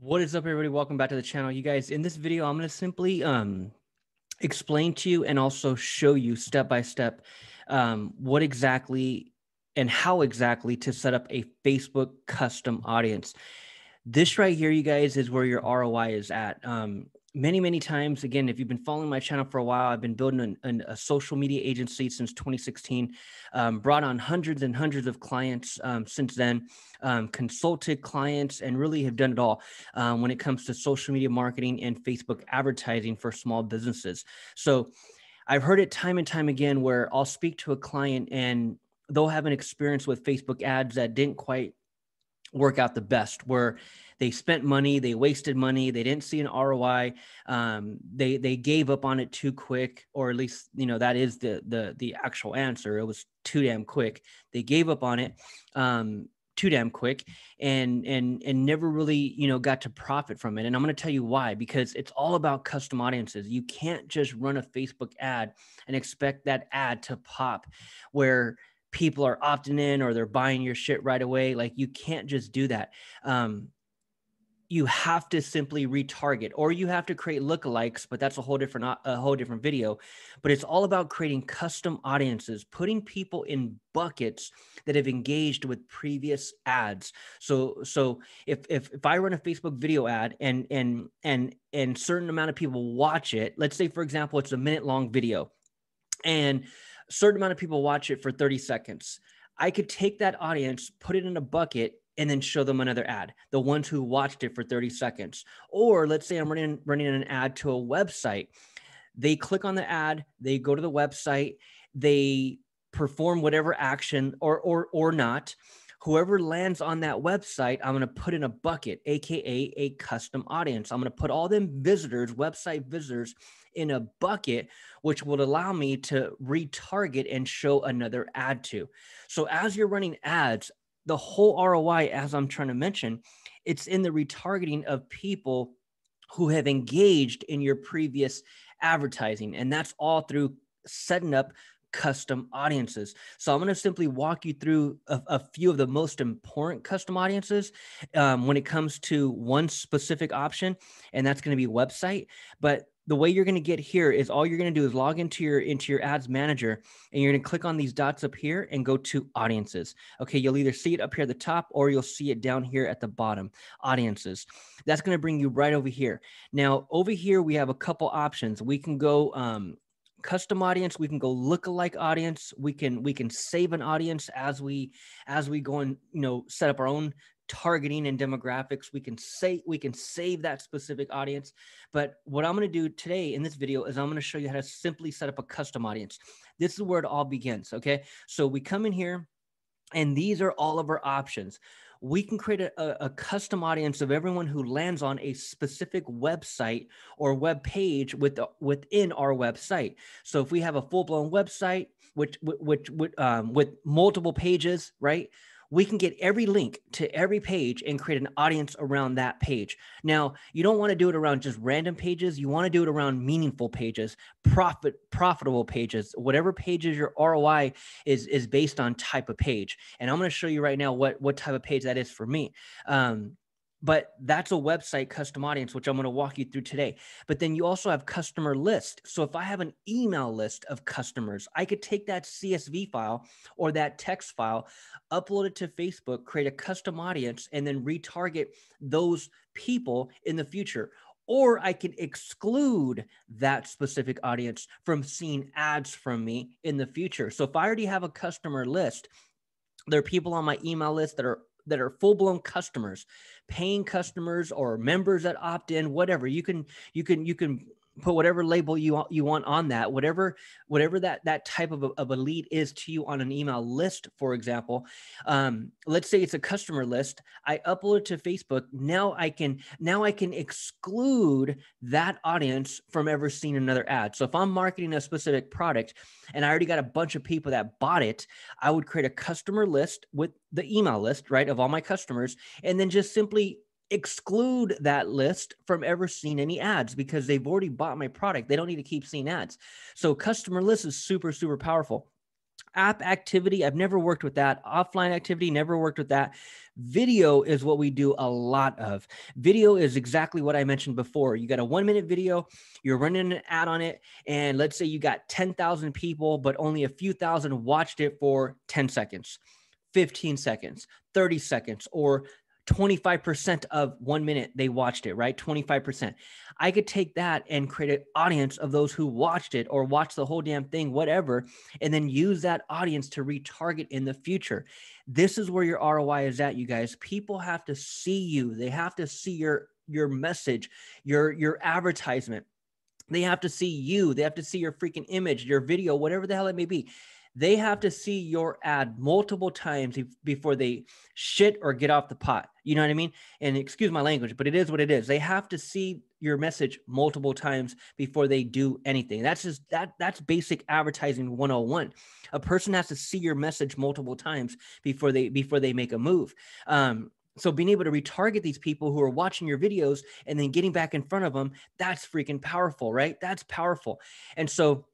What is up, everybody? Welcome back to the channel. You guys, in this video, I'm going to simply explain to you and also show you step by step what exactly and how exactly to set up a Facebook custom audience. This right here, you guys, is where your ROI is at. Many times, again, if you've been following my channel for a while, I've been building a social media agency since 2016, brought on hundreds and hundreds of clients since then, consulted clients, and really have done it all when it comes to social media marketing and Facebook advertising for small businesses. So I've heard it time and time again where I'll speak to a client and they'll have an experience with Facebook ads that didn't quite work out the best, where they spent money, they wasted money, they didn't see an ROI, they gave up on it too quick, or at least, you know, that is the actual answer. It was too damn quick. They gave up on it too damn quick and never really, you know, got to profit from it. And I'm going to tell you why, because it's all about custom audiences. You can't just run a Facebook ad and expect that ad to pop where people are opting in or they're buying your shit right away. Like, you can't just do that. You have to simply retarget, or you have to create lookalikes, but that's a whole different video. But it's all about creating custom audiences, putting people in buckets that have engaged with previous ads. So if I run a Facebook video ad and certain amount of people watch it, let's say, for example, it's a minute-long video, and certain amount of people watch it for 30 seconds. I could take that audience, put it in a bucket, and then show them another ad, the ones who watched it for 30 seconds. Or let's say I'm running an ad to a website. They click on the ad, they go to the website, they perform whatever action or not. Whoever lands on that website, I'm going to put in a bucket, AKA a custom audience. I'm going to put all them visitors, website visitors, in a bucket, which will allow me to retarget and show another ad to. So as you're running ads, the whole ROI, as I'm trying to mention, it's in the retargeting of people who have engaged in your previous advertising. And that's all through setting up custom audiences. So I'm going to simply walk you through a few of the most important custom audiences when it comes to one specific option, and that's going to be website. But the way you're going to get here is, all you're going to do is log into your ads manager, and you're going to click on these dots up here and go to audiences. Okay, you'll either see it up here at the top, or you'll see it down here at the bottom, audiences. That's going to bring you right over here. Now, over here, we have a couple options. We can go custom audience, we can go lookalike audience, we can save an audience as we go and, you know, set up our own targeting and demographics. We can save that specific audience. But what I'm going to do today in this video is I'm going to show you how to simply set up a custom audience. This is where it all begins. Okay, so we come in here, and these are all of our options. We can create a custom audience of everyone who lands on a specific website or web page within our website. So if we have a full-blown website with multiple pages, right, we can get every link to every page and create an audience around that page. Now, you don't want to do it around just random pages. You want to do it around meaningful pages, profitable pages, whatever pages your ROI is based on, type of page. And I'm going to show you right now what type of page that is for me. But that's a website custom audience, which I'm going to walk you through today. But then you also have customer list. So if I have an email list of customers, I could take that CSV file or that text file, upload it to Facebook, create a custom audience, and then retarget those people in the future. Or I could exclude that specific audience from seeing ads from me in the future. So if I already have a customer list, there are people on my email list that are full-blown customers, paying customers, or members that opt in, whatever. You can put whatever label you want on that, whatever that type of a lead is to you on an email list, for example. Let's say it's a customer list. I upload it to Facebook. Now I can exclude that audience from ever seeing another ad. So if I'm marketing a specific product and I already got a bunch of people that bought it, I would create a customer list with the email list, right, of all my customers, and then just simply exclude that list from ever seeing any ads, because they've already bought my product. They don't need to keep seeing ads. So customer list is super, super powerful. App activity, I've never worked with that. Offline activity, never worked with that. Video is what we do a lot of. Video is exactly what I mentioned before. You got a 1 minute video, you're running an ad on it, and let's say you got 10,000 people, but only a few thousand watched it for 10 seconds, 15 seconds, 30 seconds, or 25% of 1 minute they watched it, right? 25%. I could take that and create an audience of those who watched it or watched the whole damn thing, whatever, and then use that audience to retarget in the future. This is where your ROI is at, you guys. People have to see you. They have to see your message, your advertisement. They have to see you. They have to see your freaking image, your video, whatever the hell it may be. They have to see your ad multiple times before they shit or get off the pot. You know what I mean? And excuse my language, but it is what it is. They have to see your message multiple times before they do anything. That's just that's basic advertising 101. A person has to see your message multiple times before they make a move. So being able to retarget these people who are watching your videos and then getting back in front of them, that's freaking powerful, right? That's powerful. And so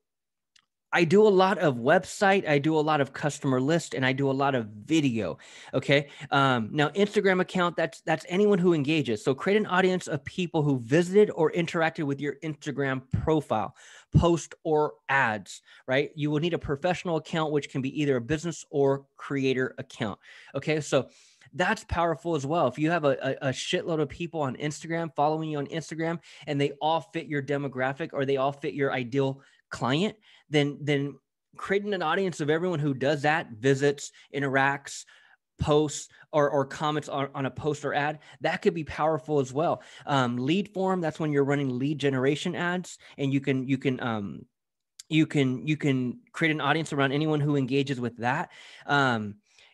I do a lot of website, I do a lot of customer list, and I do a lot of video, okay? Now, Instagram account, that's anyone who engages. So create an audience of people who visited or interacted with your Instagram profile, post or ads, right? You will need a professional account, which can be either a business or creator account, okay? So that's powerful as well. If you have a shitload of people on Instagram, following you on Instagram, and they all fit your demographic or they all fit your ideal client, then creating an audience of everyone who does that, visits, interacts, posts, or comments on a post or ad, that could be powerful as well. Lead form, that's when you're running lead generation ads, and you can create an audience around anyone who engages with that.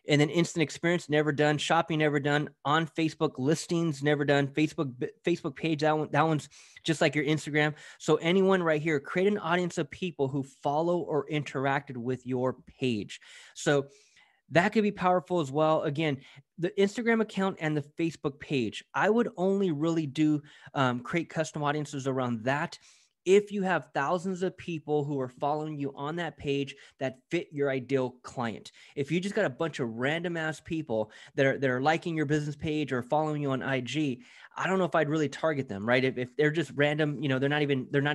And then instant experience, never done. Shopping, never done. On Facebook listings, never done. Facebook page, that one's just like your Instagram. So anyone right here, create an audience of people who follow or interacted with your page. So that could be powerful as well. Again, the Instagram account and the Facebook page, I would only really do create custom audiences around that if you have thousands of people who are following you on that page that fit your ideal client. If you just got a bunch of random ass people that are liking your business page or following you on IG, I don't know if I'd really target them, right? If they're just random, you know, they're not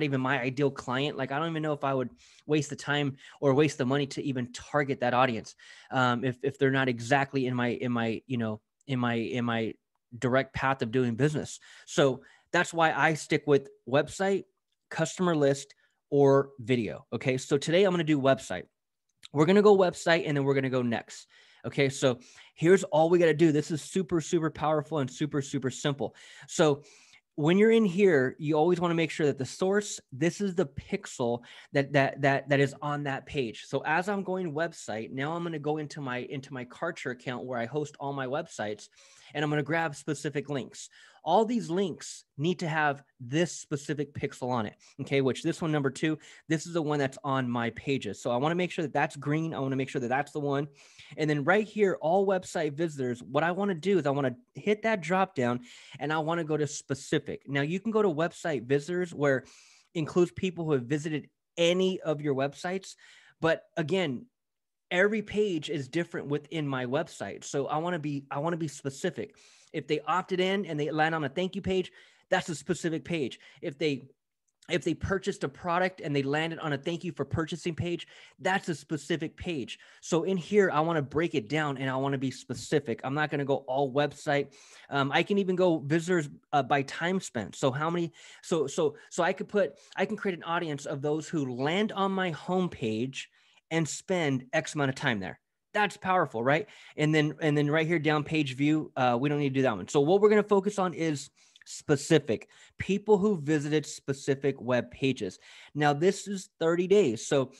even my ideal client. Like, I don't even know if I would waste the time or waste the money to even target that audience. If they're not exactly in my direct path of doing business. So that's why I stick with website, customer list, or video. Okay. So today I'm going to do website. We're going to go website and then we're going to go next. Okay. So here's all we got to do. This is super, super powerful and super, super simple. So when you're in here, you always want to make sure that the source, this is the pixel that is on that page. So as I'm going website, now I'm going to go into my Kartra account where I host all my websites, and I'm going to grab specific links. All these links need to have this specific pixel on it, okay, which this one, number two, this is the one that's on my pages. So I want to make sure that that's green. I want to make sure that that's the one. And then right here, all website visitors, what I want to do is I want to hit that drop down and I want to go to specific. Now you can go to website visitors, where it includes people who have visited any of your websites. But again, every page is different within my website. So I want to be specific. If they opted in and they land on a thank you page, that's a specific page. If they purchased a product and they landed on a thank you for purchasing page, that's a specific page. So in here, I want to break it down and I want to be specific. I'm not going to go all website. I can even go visitors by time spent. So how many, so I can create an audience of those who land on my homepage and spend X amount of time there. That's powerful, right? And then right here down page view, we don't need to do that one. So what we're going to focus on is specific people who visited specific web pages. Now this is 30 days. So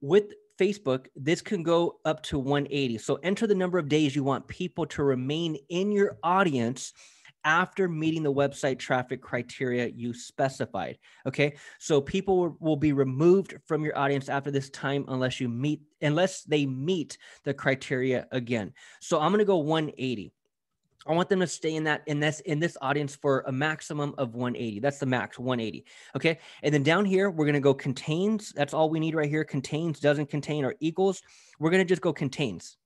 with Facebook, this can go up to 180. So enter the number of days you want people to remain in your audience after meeting the website traffic criteria you specified. Okay. So people will be removed from your audience after this time, unless they meet the criteria again. So I'm going to go 180. I want them to stay in that in this audience for a maximum of 180. That's the max, 180. Okay. And then down here, we're going to go contains. That's all we need right here. Contains, doesn't contain, or equals. We're going to just go contains.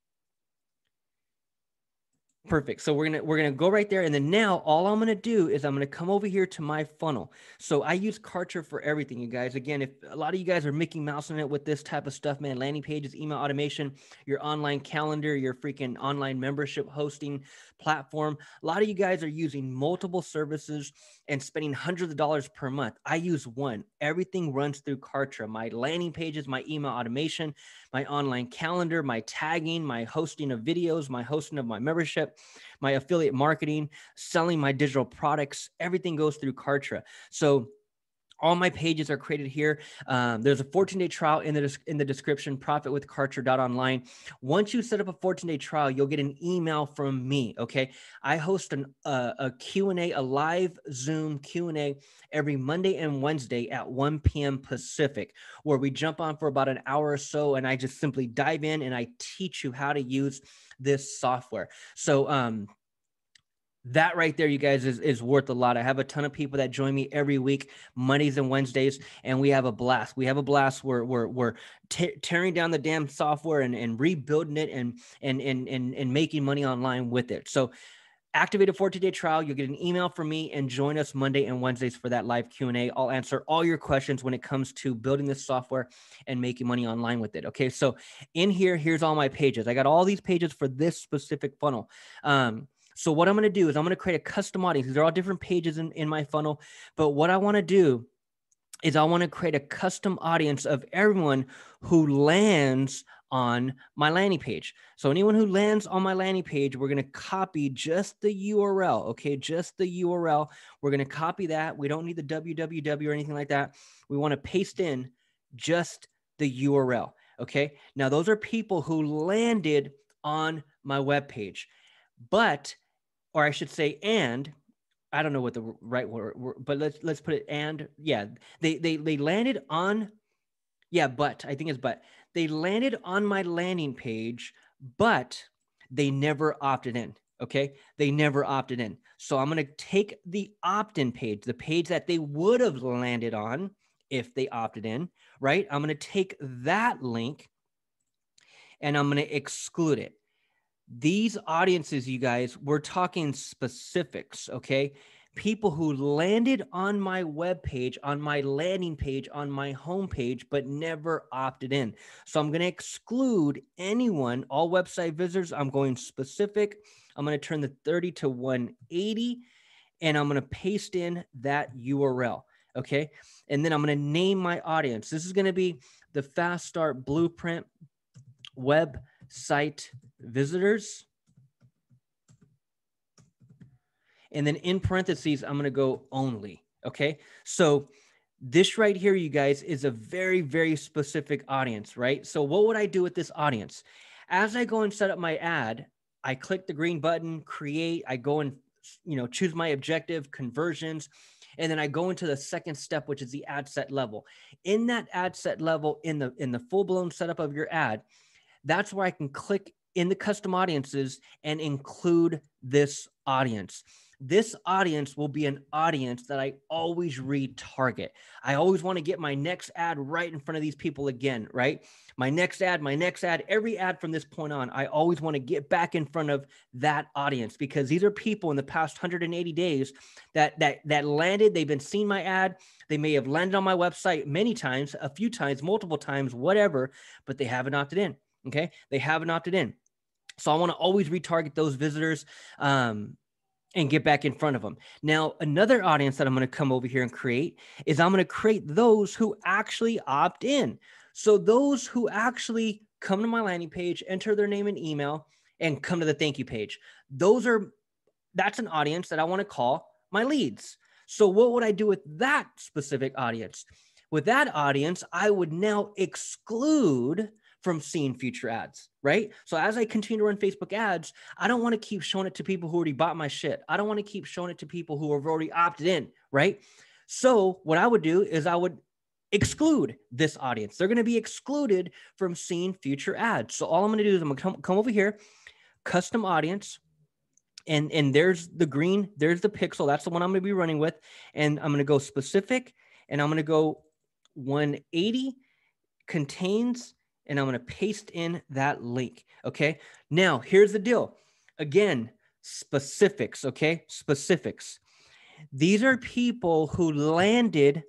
Perfect. So we're going to go right there. And then now all I'm going to do is I'm going to come over here to my funnel. So I use Kartra for everything, you guys. Again, if a lot of you guys are Mickey Mousing it with this type of stuff, man, landing pages, email automation, your online calendar, your freaking online membership hosting platform. A lot of you guys are using multiple services and spending hundreds of dollars per month. I use one. Everything runs through Kartra. My landing pages, my email automation, my online calendar, my tagging, my hosting of videos, my hosting of my membership, my affiliate marketing, selling my digital products, everything goes through Kartra. So all my pages are created here. There's a 14-day trial in the description, profitwithkartra.online. Once you set up a 14-day trial, you'll get an email from me, okay? I host a Q&A, a live Zoom Q&A every Monday and Wednesday at 1 p.m. Pacific, where we jump on for about an hour or so, and I just simply dive in and I teach you how to use this software. So, that right there, you guys, is worth a lot. I have a ton of people that join me every week, Mondays and Wednesdays, and we have a blast. We have a blast. We're tearing down the damn software and rebuilding it and making money online with it. So activate a 14-day trial. You'll get an email from me and join us Monday and Wednesdays for that live Q&A. I'll answer all your questions when it comes to building this software and making money online with it. Okay, so in here, here's all my pages. I got all these pages for this specific funnel. So what I'm going to do is I'm going to create a custom audience. These are all different pages in my funnel. But what I want to do is I want to create a custom audience of everyone who lands on my landing page. So anyone who lands on my landing page, we're going to copy just the URL. Okay, just the URL. We're going to copy that. We don't need the www or anything like that. We want to paste in just the URL. Okay, now those are people who landed on my web page. But, or I should say, and I don't know what the right word, but let's put it. And yeah, they landed on, yeah, but I think it's, but they landed on my landing page, but they never opted in. Okay. They never opted in. So I'm going to take the opt-in page, the page that they would have landed on if they opted in, right? I'm going to take that link and I'm going to exclude it. These audiences, you guys, we're talking specifics, okay? People who landed on my webpage, on my landing page, on my homepage, but never opted in. So I'm going to exclude anyone, all website visitors. I'm going specific. I'm going to turn the 30 to 180, and I'm going to paste in that URL, okay? And then I'm going to name my audience. This is going to be the Fast Start Blueprint website visitors, and then in parentheses, I'm going to go only. Okay. So this right here, you guys, is a very, very specific audience, right? So what would I do with this audience? As I go and set up my ad, I click the green button, create, I go and, you know, choose my objective, conversions, and then I go into the second step, which is the ad set level. In that ad set level, in the full blown setup of your ad, that's where I can click in the custom audiences and include this audience. This audience will be an audience that I always retarget. I always want to get my next ad right in front of these people again, right? My next ad, every ad from this point on, I always want to get back in front of that audience, because these are people in the past 180 days that landed. They've been seeing my ad. They may have landed on my website many times, a few times, multiple times, whatever, but they haven't opted in. Okay. They haven't opted in. So I want to always retarget those visitors and get back in front of them. Now, another audience that I'm going to come over here and create is I'm going to create those who actually opt in. So those who actually come to my landing page, enter their name and email, and come to the thank you page. That's an audience that I want to call my leads. So what would I do with that specific audience? With that audience, I would now exclude from seeing future ads, right? So as I continue to run Facebook ads, I don't want to keep showing it to people who already bought my shit. I don't want to keep showing it to people who have already opted in, right? So what I would do is I would exclude this audience. They're going to be excluded from seeing future ads. So all I'm going to do is I'm going to come over here, custom audience, And there's the green, there's the pixel. That's the one I'm going to be running with. And I'm going to go specific, and I'm going to go 180 contains, and I'm going to paste in that link. Okay. Now here's the deal. Again, specifics. Okay. Specifics. These are people who landed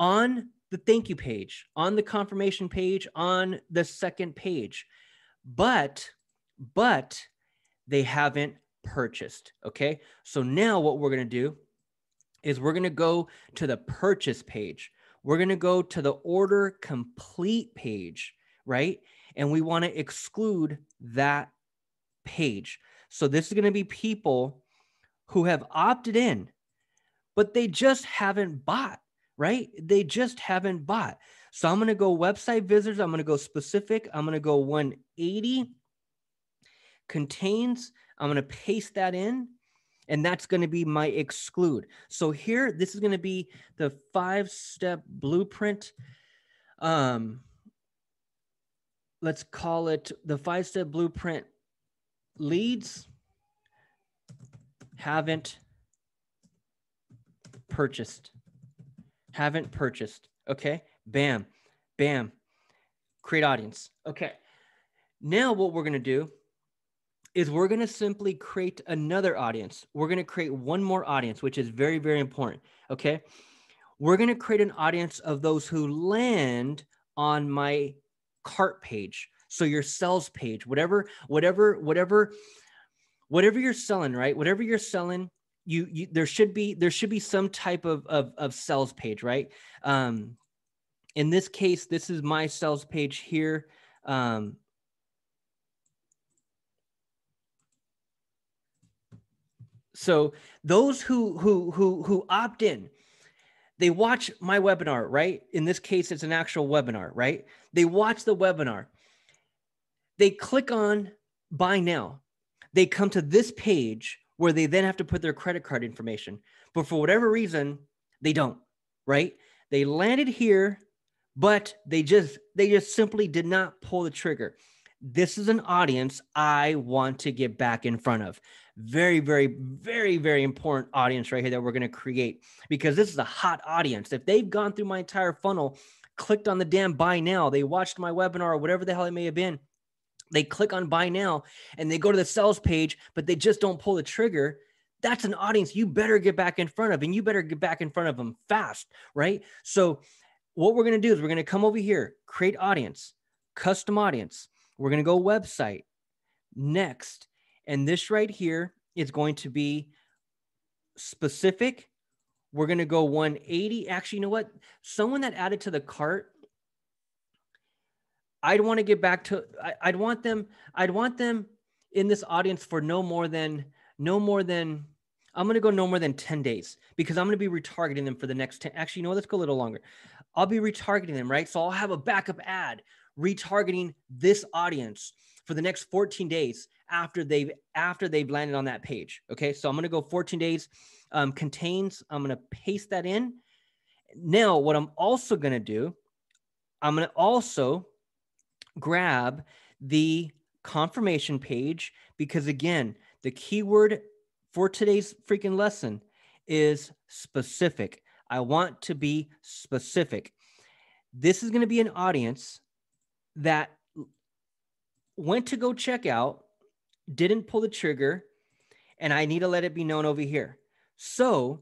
on the thank you page, on the confirmation page, on the second page, but they haven't purchased. Okay. So now what we're going to do is we're going to go to the purchase page. We're going to go to the order complete page, right? And we want to exclude that page. So this is going to be people who have opted in, but they just haven't bought, right? They just haven't bought. So I'm going to go website visitors. I'm going to go specific. I'm going to go 180 contains. I'm going to paste that in, and that's going to be my exclude. So here, this is going to be the 5-step blueprint. Let's call it the 5-step blueprint. Leads haven't purchased. Okay. Bam, bam, create audience. Okay. Now what we're going to do is we're going to simply create another audience. We're going to create one more audience, which is very, very important. Okay. We're going to create an audience of those who land on my cart page. So your sales page, whatever you're selling, right? Whatever you're selling, you there should be some type of sales page, right? In this case, this is my sales page here. So those who opt in, they watch my webinar, right? In this case, it's an actual webinar, right? They watch the webinar. They click on buy now. They come to this page where they then have to put their credit card information. But for whatever reason, they don't, right? They landed here, but they just simply did not pull the trigger. This is an audience I want to get back in front of. Very, very, very, very important audience right here that we're going to create, because this is a hot audience. If they've gone through my entire funnel, clicked on the damn buy now, they watched my webinar or whatever the hell it may have been, they click on buy now and they go to the sales page, but they just don't pull the trigger. That's an audience you better get back in front of, and you better get back in front of them fast, right? So what we're going to do is we're going to come over here, create audience, custom audience. We're going to go website next. And this right here is going to be specific. We're going to go 180. Actually, you know what? Someone that added to the cart, I'd want to get back to, I'd want them in this audience for no more than, I'm going to go no more than 10 days, because I'm going to be retargeting them for the next 10. Actually, you know what? Let's go a little longer. I'll be retargeting them, right? So I'll have a backup ad retargeting this audience for the next 14 days after they've landed on that page. Okay. So I'm going to go 14 days contains. I'm going to paste that in. Now, what I'm also going to do, I'm going to also grab the confirmation page, because again, the keyword for today's freaking lesson is specific. I want to be specific. This is going to be an audience that went to go check out, didn't pull the trigger, and I need to let it be known over here. So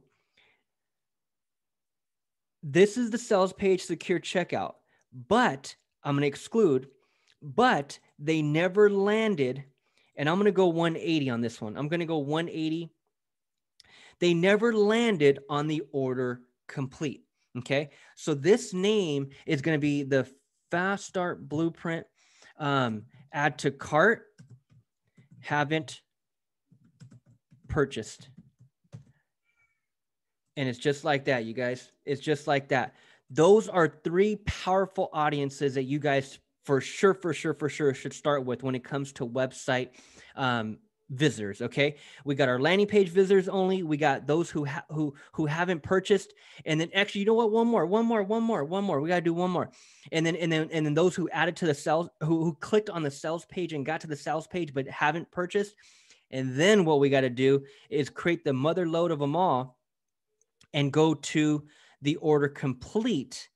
this is the sales page secure checkout, but I'm going to exclude, but they never landed. And I'm going to go 180 on this one. I'm going to go 180. They never landed on the order complete. Okay. So this name is going to be the Fast Start Blueprint, add to cart, haven't purchased. And it's just like that, you guys. It's just like that. Those are three powerful audiences that you guys for sure should start with when it comes to website visitors. Okay. We got our landing page visitors only. We got those who haven't purchased. And then actually, you know what? One more. We got to do one more. And then those who added to the sales, who clicked on the sales page and got to the sales page, but haven't purchased. And then what we got to do is create the mother lode of them all and go to the order complete.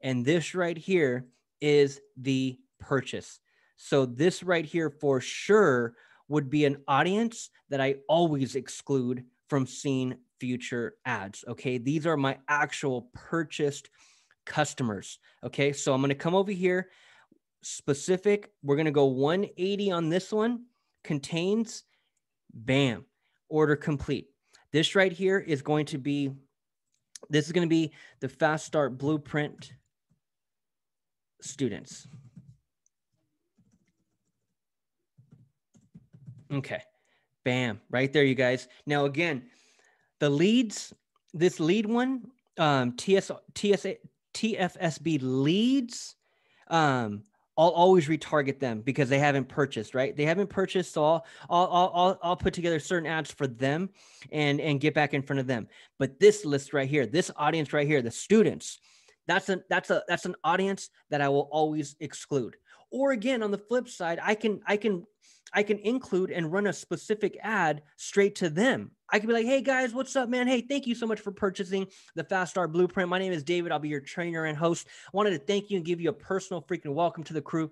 And this right here is the purchase. So this right here for sure would be an audience that I always exclude from seeing future ads. Okay. These are my actual purchased customers. Okay. So I'm going to come over here specific. We're going to go 180 on this one, contains, bam, order complete. This right here is going to be, this is going to be the Fast Start Blueprint students. Okay. Bam, right there, you guys. Now, again, the leads, this lead one, TFSB leads, I'll always retarget them because they haven't purchased, right? They haven't purchased, so I'll put together certain ads for them and get back in front of them. But this list right here, this audience right here, the students, that's an audience that I will always exclude. Or again, on the flip side, I can include and run a specific ad straight to them. I could be like, hey guys, what's up, man? Hey, thank you so much for purchasing the Fast Start Blueprint. My name is David. I'll be your trainer and host. I wanted to thank you and give you a personal freaking welcome to the crew.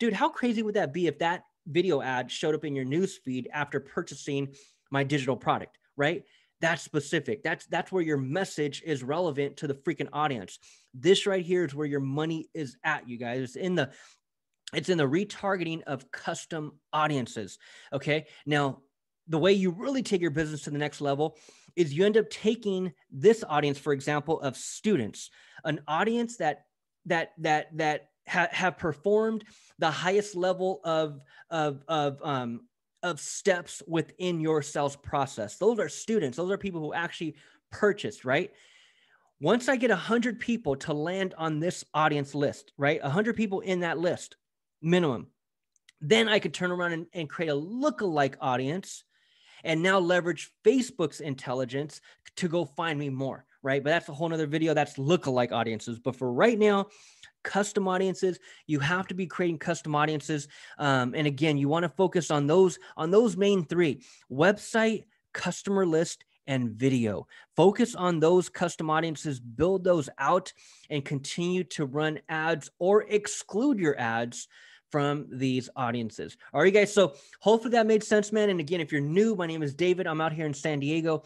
Dude, how crazy would that be if that video ad showed up in your newsfeed after purchasing my digital product, right? That's specific. That's where your message is relevant to the freaking audience. This right here is where your money is at, you guys. It's in the retargeting of custom audiences, okay? Now, the way you really take your business to the next level is you end up taking this audience, for example, of students, an audience that have performed the highest level of steps within your sales process. Those are students. Those are people who actually purchased, right? Once I get 100 people to land on this audience list, right? 100 people in that list, minimum. Then I could turn around and create a lookalike audience and now leverage Facebook's intelligence to go find me more, right? But that's a whole nother video. That's lookalike audiences. But for right now, custom audiences, you have to be creating custom audiences. And again, you want to focus on those main three: website, customer list, and video. Focus on those custom audiences, build those out, and continue to run ads or exclude your ads from these audiences. All right, guys. So hopefully that made sense, man. And again, if you're new, my name is David. I'm out here in San Diego,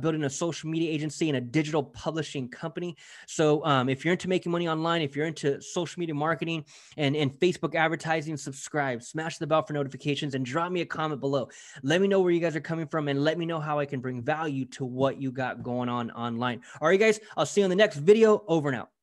building a social media agency and a digital publishing company. So if you're into making money online, if you're into social media marketing and Facebook advertising, subscribe, smash the bell for notifications, and drop me a comment below. Let me know where you guys are coming from and let me know how I can bring value to what you got going on online. All right, guys, I'll see you on the next video. Over and out.